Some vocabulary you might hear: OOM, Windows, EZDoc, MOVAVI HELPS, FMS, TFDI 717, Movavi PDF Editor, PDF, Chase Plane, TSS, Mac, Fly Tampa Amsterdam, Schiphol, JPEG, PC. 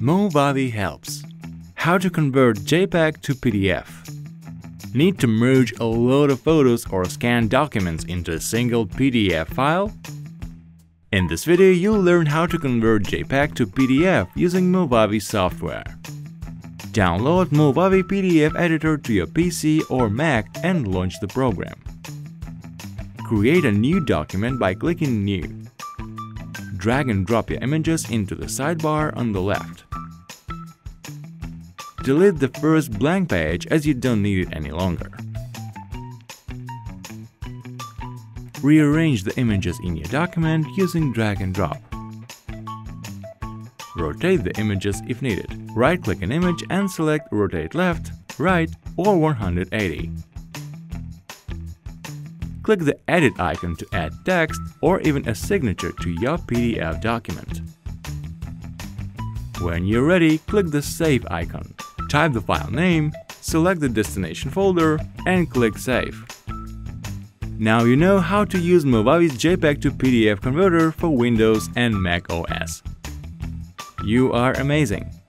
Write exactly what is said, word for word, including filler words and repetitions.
Movavi helps. How to convert JPEG to P D F. Need to merge a load of photos or scanned documents into a single P D F file? In this video, you'll learn how to convert JPEG to P D F using Movavi software. Download Movavi P D F Editor to your P C or Mac and launch the program. Create a new document by clicking New. Drag and drop your images into the sidebar on the left. Delete the first blank page as you don't need it any longer. Rearrange the images in your document using drag and drop. Rotate the images if needed. Right-click an image and select Rotate Left, Right, or one hundred eighty. Click the Edit icon to add text or even a signature to your P D F document. When you're ready, click the Save icon. Type the file name, select the destination folder, and click Save. Now you know how to use Movavi's JPEG to P D F converter for Windows and Mac O S. You are amazing!